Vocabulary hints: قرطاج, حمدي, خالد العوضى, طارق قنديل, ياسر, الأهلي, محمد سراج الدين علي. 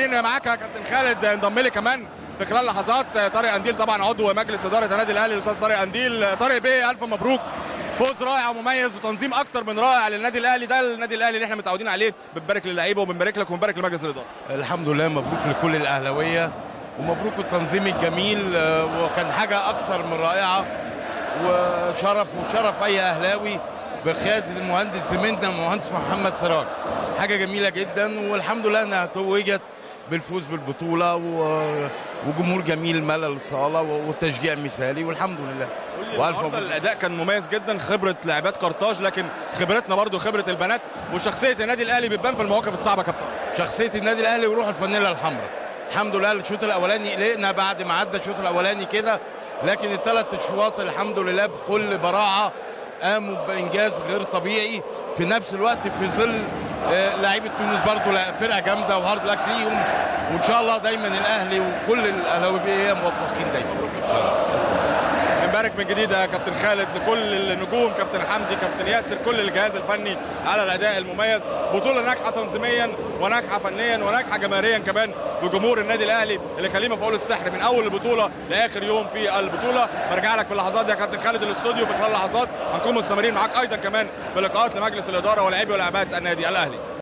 معاك يا كابتن خالد، انضم لي كمان في خلال لحظات طارق قنديل، طبعا عضو مجلس اداره النادي الاهلي الاستاذ طارق قنديل. طارق بيه، الف مبروك، فوز رائع ومميز وتنظيم اكتر من رائع للنادي الاهلي، ده النادي الاهلي اللي احنا متعودين عليه. بنبارك للعيبه وبنبارك لك وبنبارك لمجلس الاداره. الحمد لله، مبروك لكل الاهلاويه ومبروك التنظيم الجميل، وكان حاجه اكثر من رائعه وشرف اي اهلاوي بقياده المهندس زميلنا المهندس محمد سراج. حاجه جميله جدا، والحمد لله انها توجت بالفوز بالبطوله وجمهور جميل ملأ الصاله وتشجيع مثالي، والحمد لله. الاداء كان مميز جدا، خبره لاعبات قرطاج، لكن خبرتنا برضو خبره البنات، وشخصيه النادي الاهلي بتبان في المواقف الصعبه يا كابتن. شخصيه النادي الاهلي وروح الفانيله الحمراء. الحمد لله الشوط الاولاني قلقنا بعد ما عدى الشوط الاولاني كده، لكن الثلاث اشواط الحمد لله بكل براعه قاموا بانجاز غير طبيعي، في نفس الوقت في ظل لعيبه تونس برضو فرقه جامده وهارد لك ليهم، وان شاء الله دايما الاهلي وكل الاهلاويه موفقين دايما. بنبارك من جديد يا كابتن خالد لكل النجوم، كابتن حمدي، كابتن ياسر، كل الجهاز الفني على الاداء المميز. بطوله ناجحه تنظيميا وناجحه فنيا وناجحه جماهيريا كمان بجمهور النادي الاهلي اللي خلينا في قول السحر من اول البطوله لاخر يوم في البطوله. برجع لك في اللحظات دي يا كابتن خالد الاستوديو، في خلال لحظات هنكون مستمرين معاك ايضا كمان بلقاءات لمجلس الاداره ولاعبي ولاعبات النادي الاهلي.